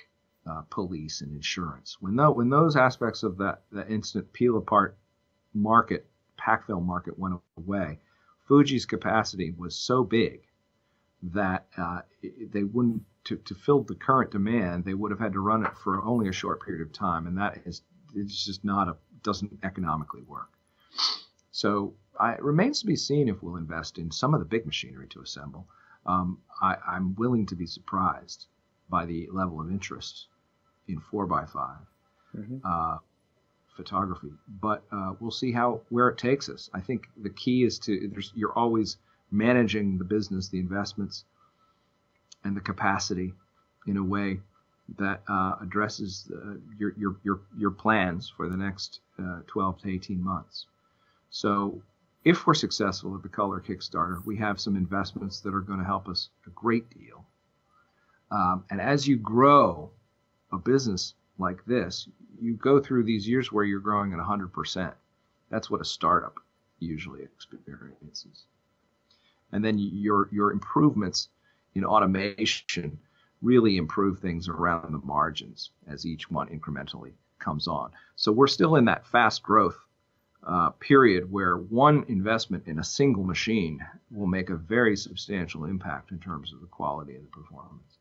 uh, police and insurance. When the, when those aspects of that the instant peel apart market, pack film market, went away, Fuji's capacity was so big that uh, they wouldn't, to, to fill the current demand, they would have had to run it for only a short period of time, and that is, it's just not a, doesn't economically work. So I, it remains to be seen if we'll invest in some of the big machinery to assemble. Um, I, I'm willing to be surprised by the level of interest in four by five mm-hmm. uh, photography, but uh, we'll see how, where it takes us. I think the key is to, there's, you're always managing the business, the investments, and the capacity in a way that uh, addresses uh, your, your your your plans for the next uh, twelve to eighteen months. So, if we're successful at the Color Kickstarter, we have some investments that are going to help us a great deal. Um, and as you grow a business like this, you go through these years where you're growing at one hundred percent. That's what a startup usually experiences. And then your your improvements in automation really improve things around the margins as each one incrementally comes on. So we're still in that fast growth uh, period where one investment in a single machine will make a very substantial impact in terms of the quality and the performance.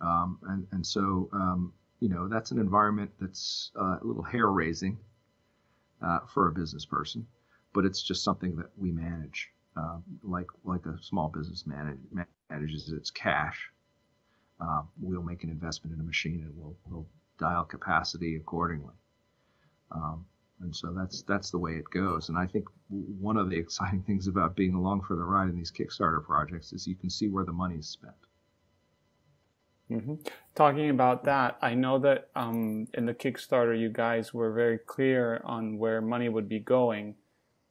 Um, and, and so, um, you know, that's an environment that's uh, a little hair-raising uh, for a business person, but it's just something that we manage. Uh, like like a small business manage, manages its cash, uh, we'll make an investment in a machine and we'll, we'll dial capacity accordingly. Um, and so that's that's the way it goes. And I think one of the exciting things about being along for the ride in these Kickstarter projects is you can see where the money is spent. Mm-hmm. Talking about that, I know that um, in the Kickstarter, you guys were very clear on where money would be going.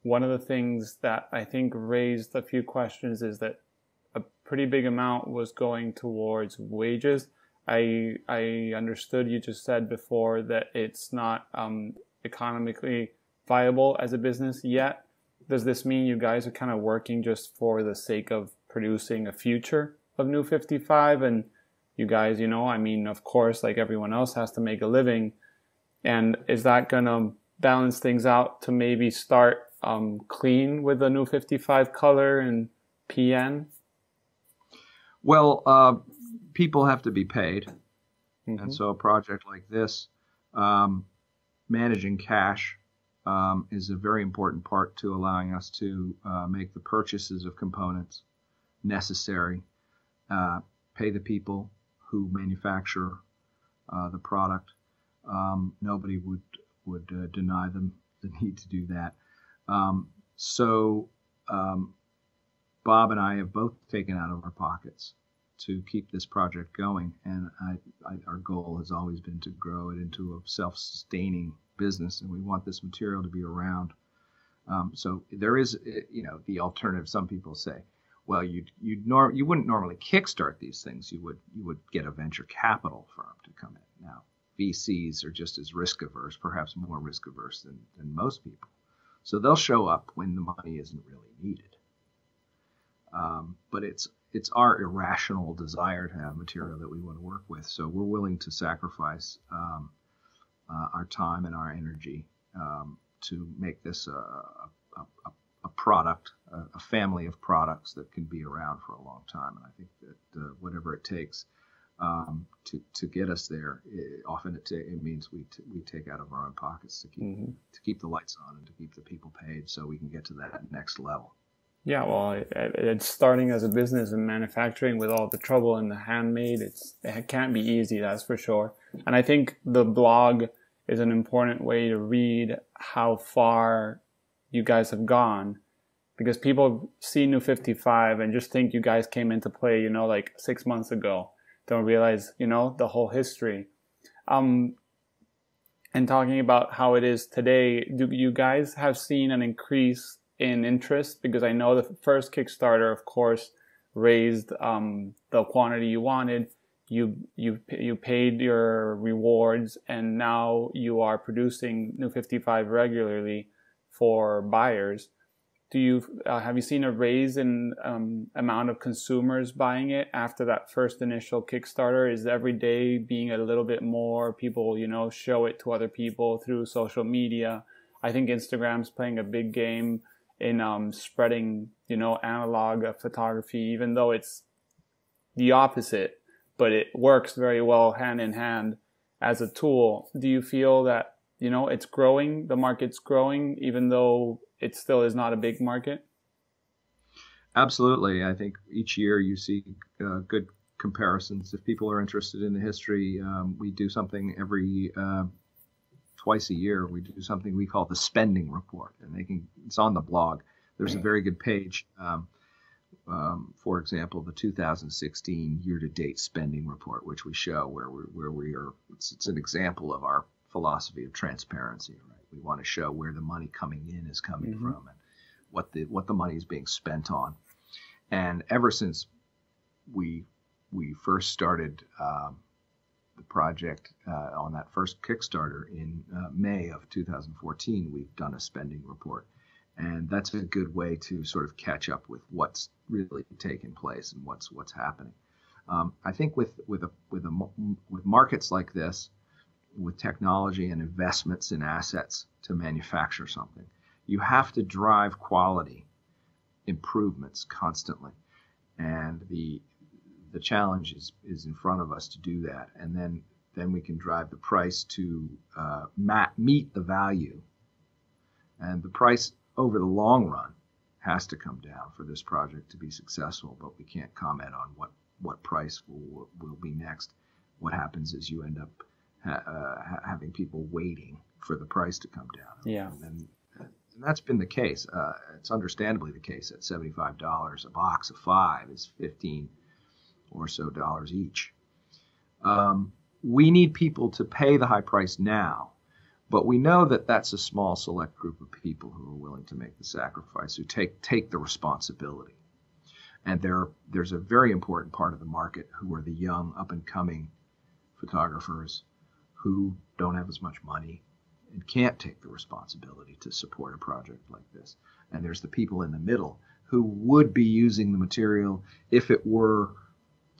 One of the things that I think raised a few questions is that a pretty big amount was going towards wages. I I understood you just said before that it's not um, economically viable as a business yet. Does this mean you guys are kind of working just for the sake of producing a future of New fifty-five? And you guys, you know, I mean, of course, like everyone else has to make a living. And is that going to balance things out to maybe start Um, clean with the New fifty-five Color and P N? Well, uh, people have to be paid. Mm-hmm. And so a project like this, um, managing cash um, is a very important part to allowing us to uh, make the purchases of components necessary, uh, pay the people who manufacture uh, the product. Um, nobody would, would uh, deny them the need to do that. Um, so, um, Bob and I have both taken out of our pockets to keep this project going. And I, I, our goal has always been to grow it into a self-sustaining business. And we want this material to be around. Um, so there is, you know, the alternative. Some people say, well, you'd, you'd norm, you wouldn't normally kickstart these things. You would, you would get a venture capital firm to come in. Now, V Cs are just as risk averse, perhaps more risk averse than, than most people. So they'll show up when the money isn't really needed. Um, but it's it's our irrational desire to have material that we want to work with. So we're willing to sacrifice um, uh, our time and our energy um, to make this a, a, a, a product, a, a family of products that can be around for a long time. And I think that uh, whatever it takes um, to to get us there, it, often it, it means we t we take out of our own pockets to keep mm-hmm. to keep the lights on and to keep the people paid, so we can get to that next level. Yeah, well, it, it's starting as a business and manufacturing with all the trouble and the handmade. It's it can't be easy, that's for sure. And I think the blog is an important way to read how far you guys have gone, because people see New fifty-five and just think you guys came into play, you know, like six months ago. Don't realize, you know, the whole history. Um, and talking about how it is today, do you guys have seen an increase in interest? Because I know the first Kickstarter, of course, raised um, the quantity you wanted. You you you paid your rewards, and now you are producing New fifty-five regularly for buyers. Do you uh, have you seen a raise in um, amount of consumers buying it after that first initial Kickstarter? Is every day being a little bit more people, you know, show it to other people through social media? I think Instagram's playing a big game in um, spreading, you know, analog photography, even though it's the opposite. But it works very well hand in hand as a tool. Do you feel that, you know, it's growing, the market's growing, even though it still is not a big market? Absolutely. I think each year you see uh, good comparisons. If people are interested in the history, um, we do something every uh, twice a year. We do something we call the spending report, and they can, it's on the blog. There's a very good page. Um, Um, for example, the two thousand sixteen year-to-date spending report, which we show where we where we are, it's, it's an example of our philosophy of transparency. Right, we want to show where the money coming in is coming mm-hmm. from, and what the what the money is being spent on. And ever since we we first started um, the project uh, on that first Kickstarter in uh, May of two thousand fourteen, we've done a spending report. And that's a good way to sort of catch up with what's really taken place and what's what's happening. Um, I think with with a with a with markets like this, with technology and investments in assets to manufacture something, you have to drive quality improvements constantly, and the the challenge is is in front of us to do that. And then then we can drive the price to uh, meet the value, and the price over the long run has to come down for this project to be successful, but we can't comment on what, what price will, will be next. What happens is you end up ha uh, having people waiting for the price to come down. Yeah. And, and that's been the case. Uh, it's understandably the case at seventy-five dollars. A box of five is fifteen or so dollars each. Um, we need people to pay the high price now. But we know that that's a small select group of people who are willing to make the sacrifice, who take take the responsibility. And there there's a very important part of the market who are the young, up-and-coming photographers who don't have as much money and can't take the responsibility to support a project like this. And there's the people in the middle who would be using the material if it were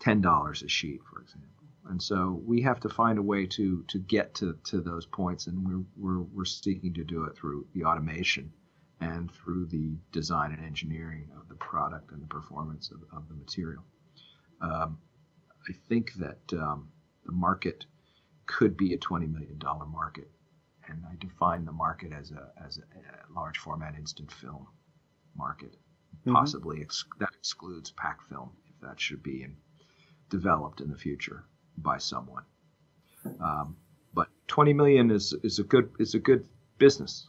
ten dollars a sheet, for example. And so we have to find a way to to get to, to those points, and we're, we're, we're seeking to do it through the automation and through the design and engineering of the product and the performance of, of the material. Um, I think that um, the market could be a twenty million dollar market, and I define the market as a, as a large format instant film market. Mm-hmm. Possibly ex that excludes pack film, if that should be in, developed in the future by someone, um, but twenty million is is a good is a good business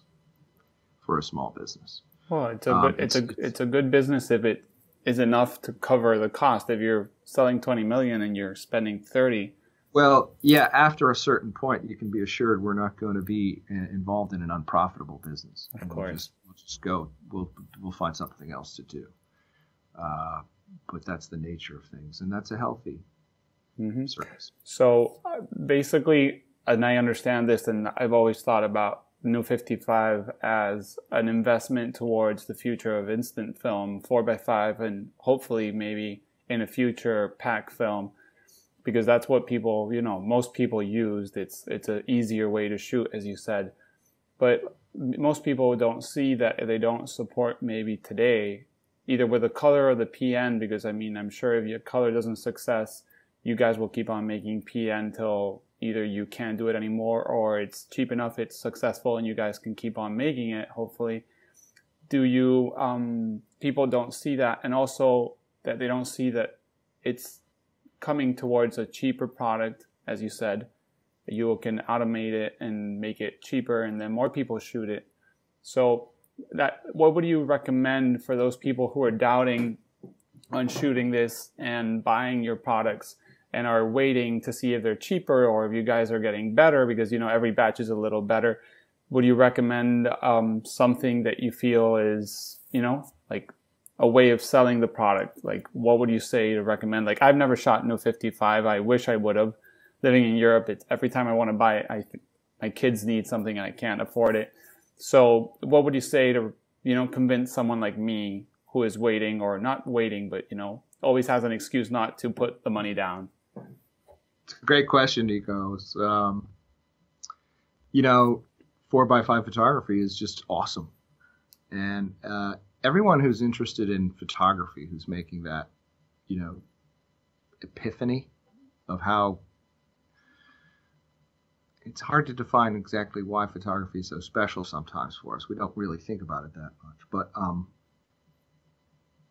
for a small business. Well, it's a um, good, it's, it's a it's a good business if it is enough to cover the cost. If you're selling twenty million and you're spending thirty, well, yeah, after a certain point, you can be assured we're not going to be involved in an unprofitable business. Of course, we'll just, we'll just go. We'll we'll find something else to do. Uh, but that's the nature of things, and that's a healthy. Mm-hmm. So basically, and I understand this, and I've always thought about New fifty-five as an investment towards the future of instant film, four by five, and hopefully maybe in a future pack film, because that's what people, you know, most people used. It's it's an easier way to shoot, as you said. But most people don't see that, they don't support maybe today, either with the color or the P N, because I mean, I'm sure if your color doesn't success, you guys will keep on making P N until either you can't do it anymore or it's cheap enough, it's successful, and you guys can keep on making it, hopefully. Do you, um, people don't see that, and also that they don't see that it's coming towards a cheaper product, as you said. You can automate it and make it cheaper, and then more people shoot it. So that what would you recommend for those people who are doubting on shooting this and buying your products and are waiting to see if they're cheaper or if you guys are getting better, because you know every batch is a little better? Would you recommend um, something that you feel is, you know, like a way of selling the product? Like, what would you say to recommend? Like, I've never shot New fifty-five. I wish I would have. Living in Europe, it's every time I want to buy it, I, my kids need something and I can't afford it. So what would you say to, you know, convince someone like me who is waiting, or not waiting, but, you know, always has an excuse not to put the money down? It's a great question, Nico. Um, you know, four by five photography is just awesome. And uh, everyone who's interested in photography, who's making that, you know, epiphany of how it's hard to define exactly why photography is so special sometimes for us. We don't really think about it that much, but um,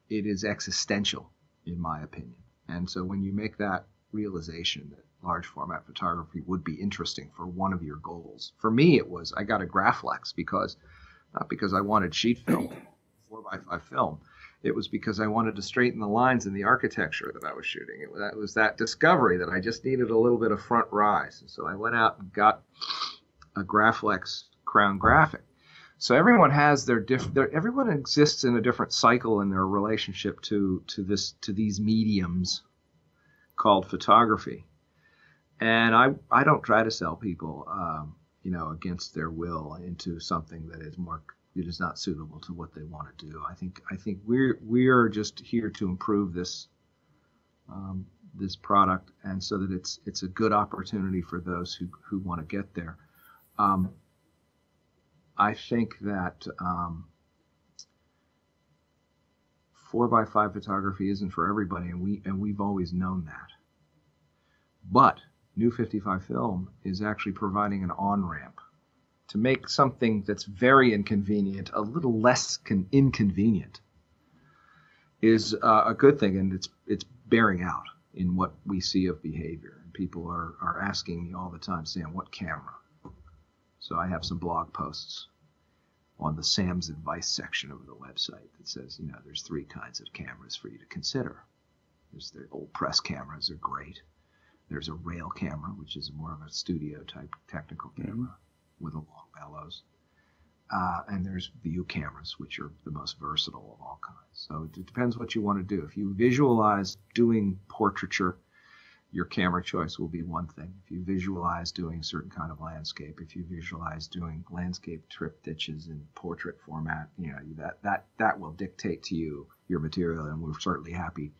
it is existential, in my opinion. And so when you make that realization that large format photography would be interesting for one of your goals. For me, it was I got a Graflex because, not because I wanted sheet film, four by five film. It was because I wanted to straighten the lines in the architecture that I was shooting. It was, that was that discovery that I just needed a little bit of front rise. And so I went out and got a Graflex Crown Graphic. So everyone has their different. Everyone exists in a different cycle in their relationship to to this to these mediums called photography. And I I don't try to sell people, um, you know, against their will into something that is more. It is not suitable to what they want to do. I think I think we're we're just here to improve this um, this product, and so that it's it's a good opportunity for those who who want to get there. Um, I think that um, four by five photography isn't for everybody, and we and we've always known that. But New fifty-five film is actually providing an on-ramp to make something that's very inconvenient a little less con inconvenient is uh, a good thing, and it's it's bearing out in what we see of behavior. And people are, are asking me all the time, Sam, what camera? So I have some blog posts on the Sam's advice section of the website that says, you know, there's three kinds of cameras for you to consider. There's the old press cameras are great. There's a rail camera, which is more of a studio type technical camera. Mm-hmm. With a long bellows, uh, and there's view cameras, which are the most versatile of all kinds. So it depends what you want to do. If you visualize doing portraiture, your camera choice will be one thing. If you visualize doing a certain kind of landscape, if you visualize doing landscape trip ditches in portrait format, you know, that that that will dictate to you your material, and we're certainly happy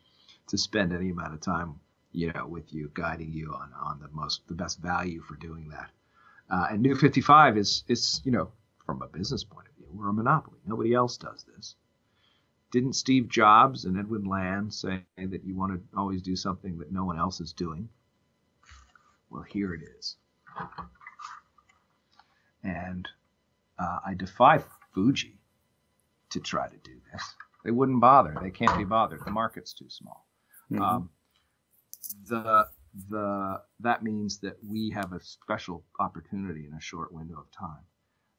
to spend any amount of time, you know, with you, guiding you on on the most the best value for doing that. Uh, and New fifty-five is, is, you know, from a business point of view, we're a monopoly. Nobody else does this. Didn't Steve Jobs and Edwin Land say that you want to always do something that no one else is doing? Well, here it is. And uh, I defy Fuji to try to do this. They wouldn't bother. They can't be bothered. The market's too small. Mm-hmm. um, the... The, that means that we have a special opportunity in a short window of time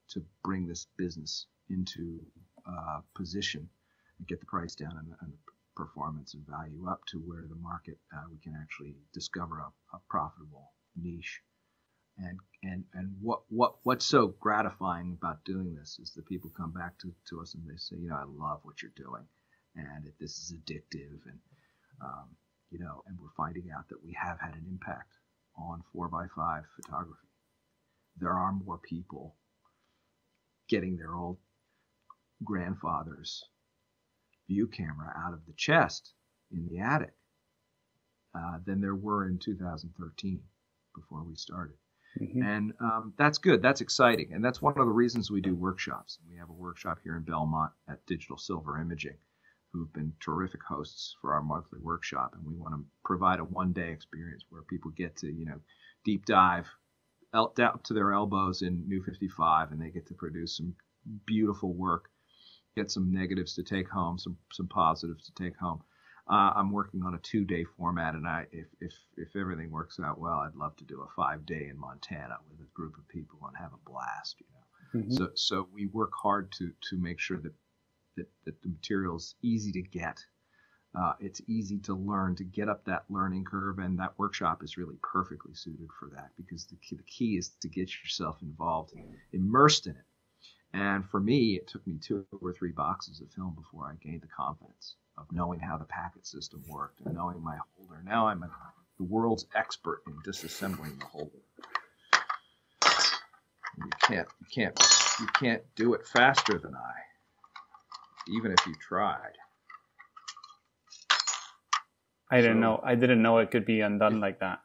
to bring this business into uh, position and get the price down and, and performance and value up to where the market, uh, we can actually discover a, a profitable niche. And, and, and what, what, what's so gratifying about doing this is that people come back to, to us and they say, you know, I love what you're doing, and this is addictive, and um, you know, and we're finding out that we have had an impact on four by five photography. There are more people getting their old grandfather's view camera out of the chest in the attic uh, than there were in two thousand thirteen before we started. Mm-hmm. And um, that's good. That's exciting. And that's one of the reasons we do workshops. We have a workshop here in Belmont at Digital Silver Imaging, who've been terrific hosts for our monthly workshop, and we want to provide a one-day experience where people get to, you know, deep dive out to their elbows in New fifty-five, and they get to produce some beautiful work, get some negatives to take home, some some positives to take home. Uh, I'm working on a two-day format, and I, if if if everything works out well, I'd love to do a five-day in Montana with a group of people and have a blast, you know. Mm-hmm. So so we work hard to to make sure that that, that the material's easy to get. Uh, it's easy to learn, to get up that learning curve, and that workshop is really perfectly suited for that, because the key, the key is to get yourself involved, immersed in it. And for me, it took me two or three boxes of film before I gained the confidence of knowing how the packet system worked and knowing my holder. Now I'm a, the world's expert in disassembling the holder. And you can't, you can't, you can't do it faster than I, even if you tried. I didn't so, know. I didn't know it could be undone if, like that.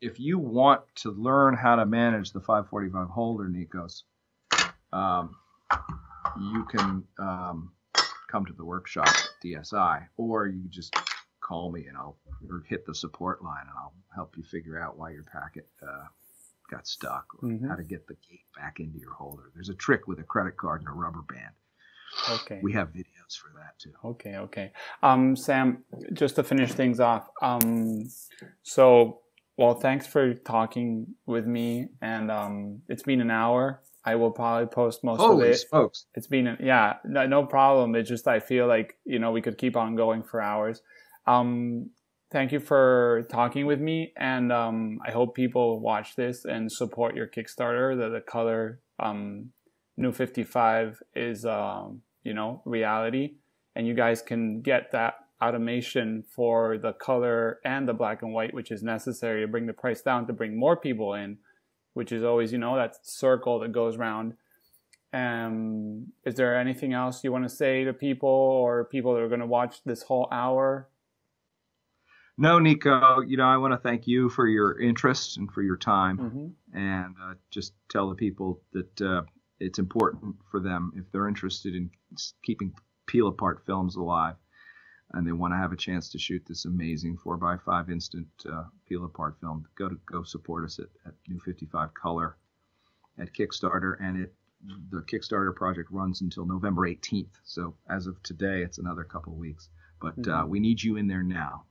If you want to learn how to manage the five forty-five holder, Nikos, um, you can um, come to the workshop at D S I, or you just call me and I'll or hit the support line and I'll help you figure out why your packet uh, got stuck, or mm-hmm. how to get the gate back into your holder. There's a trick with a credit card and a rubber band. Okay. We have videos for that too. Okay, okay. Um, Sam, just to finish things off, um, so, well, thanks for talking with me, and um, it's been an hour. I will probably post most Holy of it. Smokes. It's been, an, yeah, no, no problem. It's just I feel like, you know, we could keep on going for hours. Um, thank you for talking with me, and um, I hope people watch this and support your Kickstarter, the, the color um New fifty-five is, um, you know, reality, and you guys can get that automation for the color and the black and white, which is necessary to bring the price down, to bring more people in, which is always, you know, that circle that goes round. Um, is there anything else you want to say to people, or people that are going to watch this whole hour? No, Nico, you know, I want to thank you for your interest and for your time, mm-hmm. and uh, just tell the people that, uh, it's important for them, if they're interested in keeping peel apart films alive and they want to have a chance to shoot this amazing four by five instant uh, peel apart film, go to go support us at, at New fifty-five Color at Kickstarter, and it the Kickstarter project runs until November eighteenth, so as of today it's another couple of weeks, but mm-hmm. uh, we need you in there now.